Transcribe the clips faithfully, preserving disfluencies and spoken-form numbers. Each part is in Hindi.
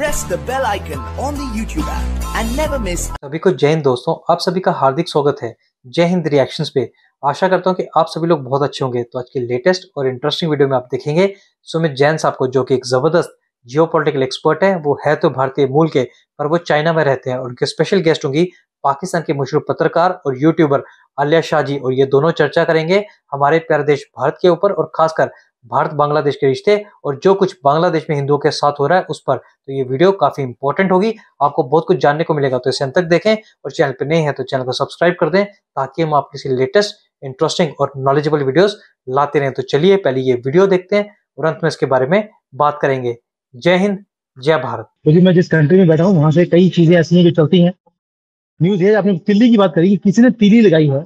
press the bell icon on the YouTube app and never miss। सभी को जय हिंद दोस्तों, आप सभी का हार्दिक स्वागत है जय हिंद रिएक्शंस पे। आशा करता हूँ कि आप सभी लोग बहुत अच्छे होंगे। तो आज की लेटेस्ट और इंटरेस्टिंग वीडियो में आप देखेंगे सुमित जैन साहब को, जो कि एक जबरदस्त जियोपॉलिटिकल एक्सपर्ट है। वो है तो भारतीय मूल के, पर वो चाइना में रहते हैं। और उनके स्पेशल गेस्ट होंगी पाकिस्तान के मशहूर पत्रकार और यूट्यूबर आलिया शाह जी, और ये दोनों चर्चा करेंगे हमारे प्यारे देश भारत के ऊपर, और खासकर भारत बांग्लादेश के रिश्ते और जो कुछ बांग्लादेश में हिंदुओं के साथ हो रहा है उस पर। तो ये वीडियो काफी इंपॉर्टेंट होगी, आपको बहुत कुछ जानने को मिलेगा। तो इसे अंत तक देखें, और चैनल पर नए हैं तो चैनल को सब्सक्राइब कर दें, ताकि हम आपके लिए लेटेस्ट इंटरेस्टिंग और नॉलेजेबल वीडियोस लाते रहें। तो चलिए पहले ये वीडियो देखते हैं और अंत में इसके बारे में बात करेंगे। जय हिंद, जय भारत। क्योंकि मैं जिस कंट्री में बैठा हूँ वहां से कई चीजें ऐसी हैं जो चलती हैं। न्यूज है, आपने तिल्ली की बात करी कि किसी ने तिल्ली लगाई है।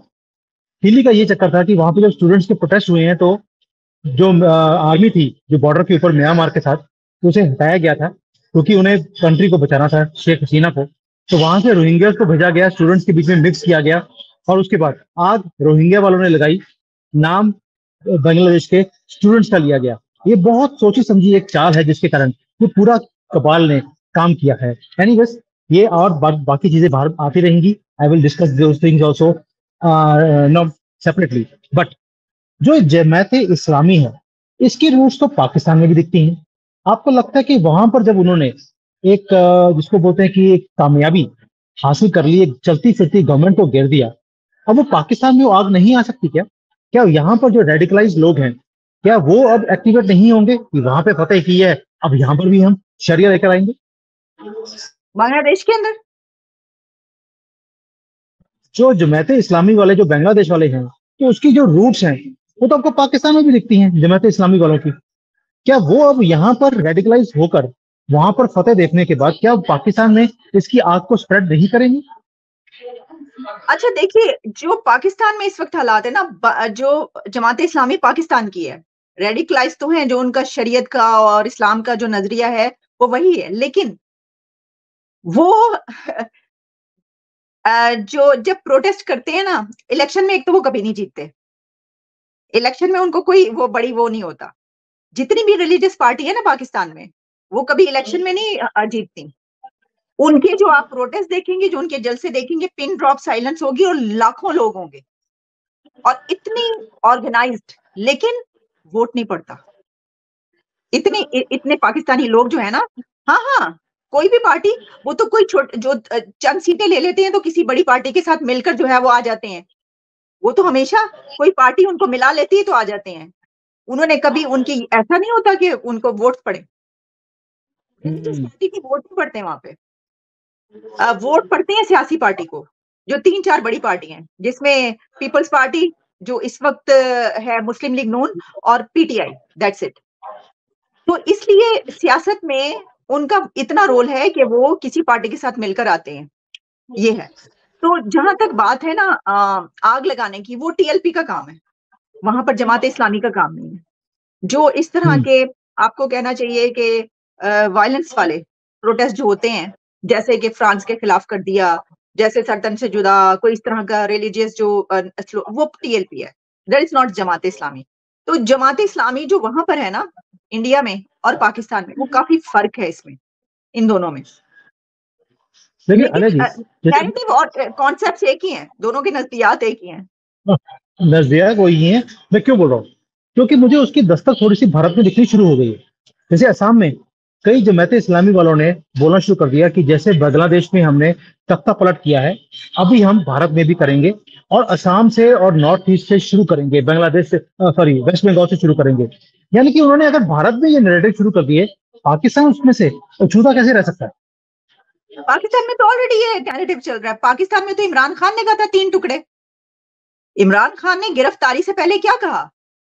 तिल्ली का ये चक्कर था कि वहां पे जब स्टूडेंट्स के प्रोटेस्ट हुए हैं तो जो आर्मी थी जो बॉर्डर के ऊपर म्यांमार के साथ, तो उसे हटाया गया था क्योंकि उन्हें कंट्री को बचाना था, शेख हसीना को। तो वहां से रोहिंग्यास को भेजा गया, स्टूडेंट्स के बीच में मिक्स किया गया, और उसके बाद आग रोहिंग्या वालों ने लगाई, नाम बांग्लादेश के स्टूडेंट्स का लिया गया। ये बहुत सोची समझी एक चाल है जिसके कारण ये पूरा कबाल ने काम किया है। एनीवेज, ये और बा, बाकी चीजें बाहर आती रहेंगी। I will discuss those things also not separately. But जो जमाते इस्लामी है, इसकी रूट्स तो पाकिस्तान में भी दिखती हैं। आपको लगता है कि वहां पर जब उन्होंने एक जिसको बोलते हैं कि एक कामयाबी हासिल कर ली, एक चलती फिरती गवर्नमेंट को घेर दिया, अब वो पाकिस्तान में वो आग नहीं आ सकती क्या? क्या यहाँ पर जो रेडिकलाइज लोग हैं, क्या वो अब एक्टिवेट नहीं होंगे कि वहां पे फतेह की है, अब यहाँ पर भी हम शरिया लेकर आएंगे बांग्लादेश के अंदर? जो जमाते इस्लामी वाले, जो बांग्लादेश वाले हैं, तो उसकी जो रूट्स हैं वो तो आपको पाकिस्तान में भी दिखती हैं जमाते इस्लामी वालों की। क्या वो अब यहाँ पर रेडिकलाइज होकर वहां पर फतेह देखने के बाद क्या पाकिस्तान में इसकी आग को स्प्रेड नहीं करेंगे? अच्छा देखिए, जो पाकिस्तान में इस वक्त हालात है ना, जो जमाते इस्लामी पाकिस्तान की है, रेडिकलाइज तो है, जो उनका शरीयत का और इस्लाम का जो नजरिया है वो वही है। लेकिन वो जो जब प्रोटेस्ट करते हैं ना इलेक्शन में, एक तो वो कभी नहीं जीतते, इलेक्शन में उनको कोई वो बड़ी वो नहीं होता। जितनी भी रिलीजियस पार्टी है ना पाकिस्तान में, वो कभी इलेक्शन में नहीं जीतती। उनके जो आप प्रोटेस्ट देखेंगे, जो उनके जलसे देखेंगे, पिन ड्रॉप साइलेंस होगी और लाखों लोग होंगे और इतनी ऑर्गेनाइज्ड, लेकिन वोट नहीं पड़ता। इतने इतने पाकिस्तानी लोग जो है ना, हाँ हाँ कोई भी पार्टी, वो तो कोई छोटे जो चंद सीटें ले लेते हैं तो किसी बड़ी पार्टी के साथ मिलकर जो है वो आ जाते हैं। वो तो हमेशा कोई पार्टी उनको मिला लेती है तो आ जाते हैं। उन्होंने कभी उनकी ऐसा नहीं होता कि उनको वोट पड़े, पार्टी की वोट नहीं पड़ते वहां पे। आ, वोट पड़ते हैं सियासी पार्टी को, जो तीन चार बड़ी पार्टी हैं, जिसमें पीपल्स पार्टी जो इस वक्त है, मुस्लिम लीग नून और पीटीआई, दैट्स इट। तो इसलिए सियासत में उनका इतना रोल है कि वो किसी पार्टी के साथ मिलकर आते हैं, ये है। तो जहां तक बात है ना आग लगाने की, वो टीएलपी का काम है, वहां पर जमात इस्लामी का काम नहीं है। जो इस तरह के आपको कहना चाहिए कि वायलेंस वाले प्रोटेस्ट जो होते हैं, जैसे कि फ्रांस के खिलाफ कर दिया, जैसे सरतन से जुदा, कोई इस तरह का रिलीजियस जो, वो टीएलपी है, that is not Jamaat Islami. तो जमात इस्लामी जो वहां पर है ना इंडिया में और पाकिस्तान में, वो काफी फर्क है इसमें, इन दोनों में। नैरेटिव और कॉन्सेप्ट्स एक ही हैं, दोनों के नजरियात एक ही हैं, नजरिया वही है। मैं क्यों बोल रहा हूँ, क्योंकि मुझे उसकी दस्तक थोड़ी सी भारत में दिखनी शुरू हो गई है। जैसे असम में कई जमात इस्लामी वालों ने बोलना शुरू कर दिया कि जैसे बांग्लादेश में हमने तख्ता पलट किया है, अभी हम भारत में भी करेंगे, और असम से और नॉर्थ ईस्ट से शुरू करेंगे, बांग्लादेश से सॉरी वेस्ट बंगाल से शुरू करेंगे। यानी कि उन्होंने अगर भारत में ये नैरेटिव शुरू कर दिए, पाकिस्तान उसमें से अछूता कैसे रह सकता है? पाकिस्तान में तो ऑलरेडी ये नैरेटिव चल रहा है। पाकिस्तान में तो इमरान खान ने कहा था तीन टुकड़े। इमरान खान ने गिरफ्तारी से पहले क्या कहा?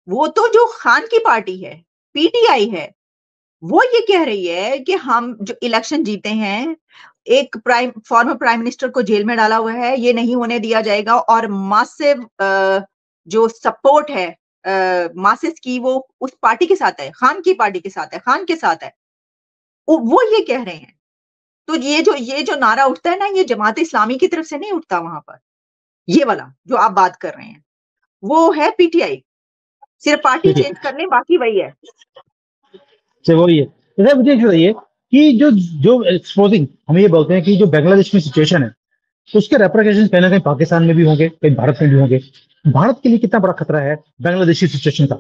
वो तो जो खान की पार्टी है, पीटीआई है, वो ये कह रही है कि हम जो इलेक्शन जीते हैं, एक प्राइम फॉर्मर प्राइम मिनिस्टर को जेल में डाला हुआ है, ये नहीं होने दिया जाएगा, और मासिव जो सपोर्ट है मासिस की, वो उस पार्टी के साथ है, खान की पार्टी के साथ है, खान के साथ है, वो ये कह रहे हैं। तो ये जो ये जो नारा उठता है ना, ये जमात इस्लामी की तरफ से नहीं उठता वहां पर। ये वाला जो आप बात कर रहे हैं वो है पीटीआई, सिर्फ पार्टी चेंज करने, बाकी वही है। मुझे कि जो जो एक्सपोजिंग हम ये बोलते हैं कि जो बांग्लादेश में सिचुएशन है उसके रेप्रिकेशन कहीं ना कहीं पाकिस्तान में भी होंगे, कहीं भारत में भी होंगे। भारत के लिए कितना बड़ा खतरा है बांग्लादेशी सिचुएशन का?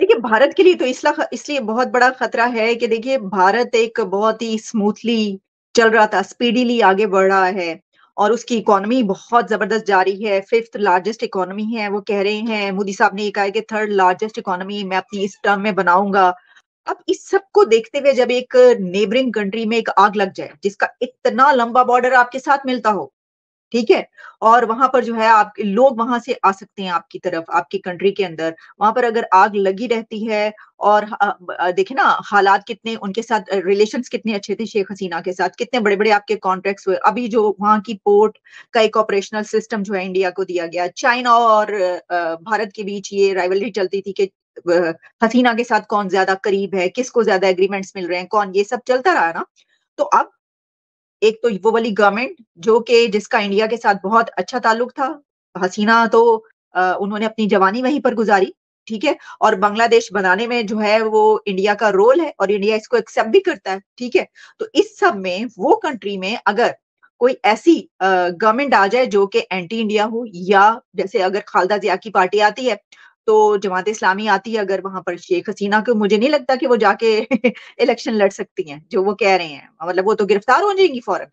देखिए भारत के लिए तो इसलिए इसलिए बहुत बड़ा खतरा है कि देखिए भारत एक बहुत ही स्मूथली चल रहा था, स्पीडीली आगे बढ़ रहा है और उसकी इकोनॉमी बहुत जबरदस्त जा रही है। फिफ्थ लार्जेस्ट इकोनॉमी है, वो कह रहे हैं, मोदी साहब ने कहा है कि थर्ड लार्जेस्ट इकोनॉमी मैं अपनी इस टर्म में बनाऊंगा। अब इस सब को देखते हुए जब एक नेबरिंग कंट्री में एक आग लग जाए जिसका इतना लंबा बॉर्डर आपके साथ मिलता हो, ठीक है, और वहां पर जो है आप लोग वहां से आ सकते हैं आपकी तरफ, आपकी कंट्री के अंदर, वहां पर अगर आग लगी रहती है और देखे ना हालात कितने, उनके साथ रिलेशंस कितने अच्छे थे शेख हसीना के साथ, कितने बड़े बड़े आपके कॉन्ट्रैक्ट्स हुए। अभी जो वहां की पोर्ट का एक ऑपरेशनल सिस्टम जो है इंडिया को दिया गया। चाइना और भारत के बीच ये राइवलरी चलती थी कि हसीना के साथ कौन ज्यादा करीब है, किसको ज्यादा एग्रीमेंट्स मिल रहे हैं, कौन, ये सब चलता रहा ना। तो अब एक तो वो वाली गवर्नमेंट जो कि जिसका इंडिया के साथ बहुत अच्छा ताल्लुक था, हसीना तो आ, उन्होंने अपनी जवानी वहीं पर गुजारी, ठीक है, और बांग्लादेश बनाने में जो है वो इंडिया का रोल है और इंडिया इसको एक्सेप्ट भी करता है, ठीक है। तो इस सब में वो कंट्री में अगर कोई ऐसी गवर्नमेंट आ जाए जो कि एंटी इंडिया हो, या जैसे अगर खालिदा जिया की पार्टी आती है तो जमात इस्लामी आती है, अगर वहां पर शेख हसीना को मुझे नहीं लगता कि वो जाके इलेक्शन लड़ सकती हैं, जो वो कह रहे हैं, मतलब वो तो गिरफ्तार हो जाएंगी फौरन।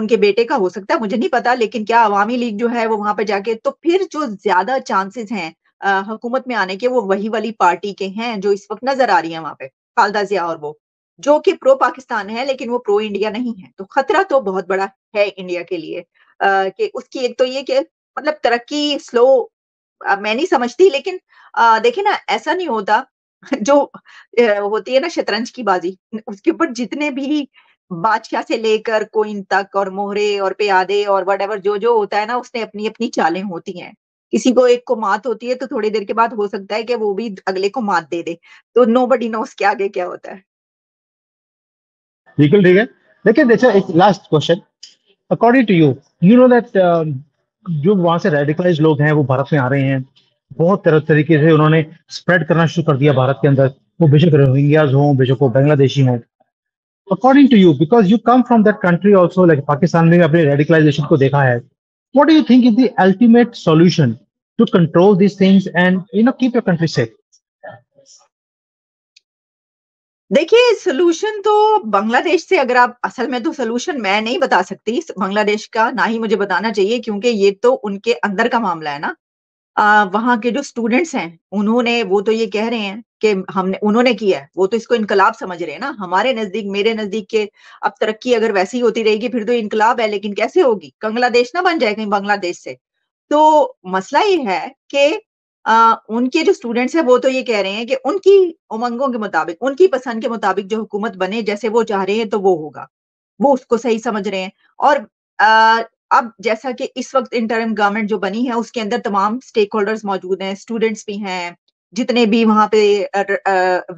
उनके बेटे का हो सकता है, मुझे नहीं पता, लेकिन क्या अवामी लीग जो है वो वहां पर जाके, तो फिर जो ज्यादा चांसेस हैं हुकूमत में आने के वो वही वाली पार्टी के हैं जो इस वक्त नजर आ रही है वहां पे, खालिदा जिया, और वो जो कि प्रो पाकिस्तान है लेकिन वो प्रो इंडिया नहीं है। तो खतरा तो बहुत बड़ा है इंडिया के लिए कि उसकी एक तो ये कि मतलब तरक्की स्लो मैं नहीं समझती, लेकिन देखिए ना ऐसा नहीं होता जो होती है ना शतरंज की बाजी, उसके ऊपर जितने भी बादशाह से लेकर कोइन तक और मोहरे और प्यादे और व्हाटएवर जो जो होता है ना, उसने अपनी अपनी चालें होती हैं। किसी को एक को मात होती है तो थोड़ी देर के बाद हो सकता है कि वो भी अगले को मात दे दे, तो नोबडी नोस के आगे क्या होता है। बिल्कुल ठीक है। लेकिन देखिए एक last question, according to you, you know that जो वहां से रेडिकलाइज लोग हैं वो भारत में आ रहे हैं, बहुत तरह तरीके से उन्होंने स्प्रेड करना शुरू कर दिया भारत के अंदर, वो बेशक रोहिंग्याज हों, बेशक वो बांग्लादेशी हों। According to you, because you come from that country also, like Pakistan में भी अपने रेडिकलाइजेशन को देखा है, what do you think is the ultimate solution to control this things and you know keep your country safe? देखिए सोल्यूशन तो बांग्लादेश से, अगर आप असल में, तो सोल्यूशन मैं नहीं बता सकती बांग्लादेश का, ना ही मुझे बताना चाहिए, क्योंकि ये तो उनके अंदर का मामला है ना। आ, वहाँ के जो स्टूडेंट्स हैं उन्होंने, वो तो ये कह रहे हैं कि हमने, उन्होंने किया है, वो तो इसको इनकलाब समझ रहे हैं ना। हमारे नजदीक, मेरे नजदीक के, अब तरक्की अगर वैसे ही होती रहेगी फिर तो इनकलाब है, लेकिन कैसे होगी, बांग्लादेश ना बन जाए कहीं बांग्लादेश से। तो मसला ये है कि Uh, उनके जो स्टूडेंट्स हैं वो तो ये कह रहे हैं कि उनकी उमंगों के मुताबिक, उनकी पसंद के मुताबिक जो हुकूमत बने, जैसे वो चाह रहे हैं तो वो होगा, वो उसको सही समझ रहे हैं। और uh, अब जैसा कि इस वक्त इंटरिम गवर्नमेंट जो बनी है उसके अंदर तमाम स्टेक होल्डर्स मौजूद हैं, स्टूडेंट्स भी हैं, जितने भी वहां पे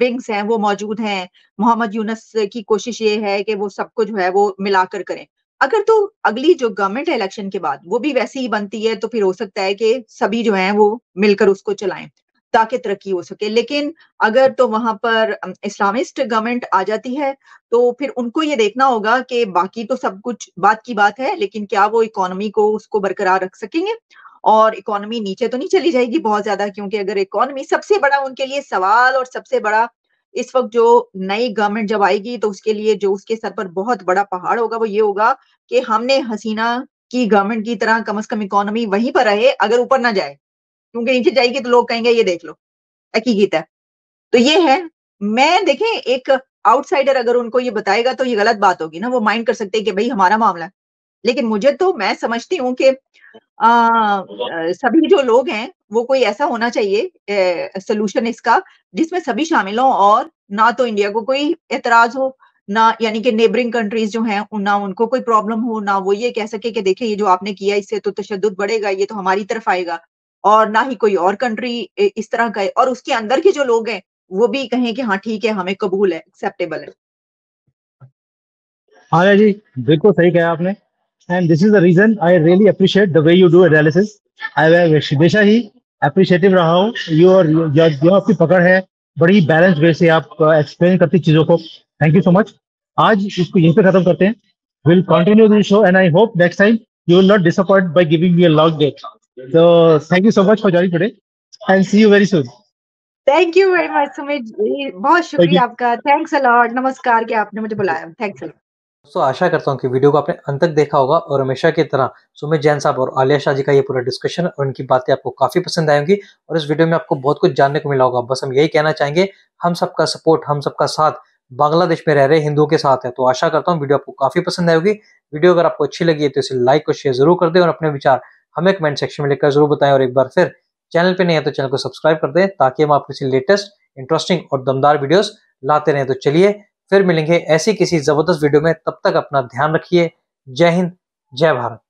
विंग्स हैं वो मौजूद हैं। मोहम्मद यूनुस की कोशिश ये है कि वो सबको जो है वो मिलाकर करें। अगर तो अगली जो गवर्नमेंट है इलेक्शन के बाद वो भी वैसी ही बनती है तो फिर हो सकता है कि सभी जो हैं वो मिलकर उसको चलाएं ताकि तरक्की हो सके। लेकिन अगर तो वहां पर इस्लामिस्ट गवर्नमेंट आ जाती है तो फिर उनको ये देखना होगा कि बाकी तो सब कुछ बात की बात है, लेकिन क्या वो इकोनॉमी को उसको बरकरार रख सकेंगे और इकोनॉमी नीचे तो नहीं चली जाएगी बहुत ज्यादा, क्योंकि अगर इकोनॉमी सबसे बड़ा उनके लिए सवाल और सबसे बड़ा इस वक्त जो नई गवर्नमेंट जब आएगी तो उसके लिए जो उसके सर पर बहुत बड़ा पहाड़ होगा वो ये होगा कि हमने हसीना की गवर्नमेंट की तरह कम से कम इकोनॉमी वहीं पर रहे, अगर ऊपर ना जाए, क्योंकि नीचे जाएगी तो लोग कहेंगे ये देख लो हकीकत है। तो ये है, मैं देखें एक आउटसाइडर अगर उनको ये बताएगा तो ये गलत बात होगी ना, वो माइंड कर सकते हैं कि भाई हमारा मामला है। लेकिन मुझे तो, मैं समझती हूँ कि आ, सभी जो लोग हैं वो कोई ऐसा होना चाहिए सोल्यूशन इसका जिसमें सभी शामिल हों और ना तो इंडिया को कोई एतराज हो, ना यानी कि नेबरिंग कंट्रीज जो हैं ना उनको कोई प्रॉब्लम हो, ना वो ये कह सके कि देखिए ये जो आपने किया इससे तो तशद्दुद बढ़ेगा, ये तो हमारी तरफ आएगा, और ना ही कोई और कंट्री इस तरह का है। और उसके अंदर के जो लोग हैं वो भी कहें कि हाँ ठीक है, हमें कबूल है, एक्सेप्टेबल है। हाँ जी, बिल्कुल सही कहा आपने। And this is the reason I really appreciate the way you do analysis. I have हमेशा ही appreciative रहा हूँ, your your your आपकी पकड़ है, बड़ी बैलेंस वे से आप एक्सप्लेन करती चीज़ों को। Thank you so much. आज इसको यहीं पे खत्म करते हैं। Will continue this show and I hope next time you will not disappoint by giving you a long date. So thank you so much for joining today and see you very soon. Thank you very much Sumit, बहुत शुक्रिया आपका। Thanks a lot. नमस्कार कि आपने मुझे बुलाया। Thanks a lot. दोस्तों आशा करता हूँ कि वीडियो को आपने अंत तक देखा होगा और हमेशा की तरह सुमित जैन साहब और आलिया शाह जी का ये पूरा डिस्कशन और उनकी बातें आपको काफी पसंद आएंगी और इस वीडियो में आपको बहुत कुछ जानने को मिला होगा। बस हम यही कहना चाहेंगे, हम सबका सपोर्ट, हम सबका साथ बांग्लादेश में रह रहे हिंदुओं के साथ है। तो आशा करता हूँ वीडियो आपको काफी पसंद आएगी। वीडियो अगर आपको अच्छी लगी है तो इसे लाइक और शेयर जरूर कर दें और अपने विचार हमें कमेंट सेक्शन में लिखकर जरूर बताएं। और एक बार फिर चैनल पे नहीं है तो चैनल को सब्सक्राइब कर दें ताकि हम आपको इसी लेटेस्ट इंटरेस्टिंग और दमदार वीडियोस लाते रहें। तो चलिए फिर मिलेंगे ऐसी किसी जबरदस्त वीडियो में। तब तक अपना ध्यान रखिए। जय हिंद, जय भारत।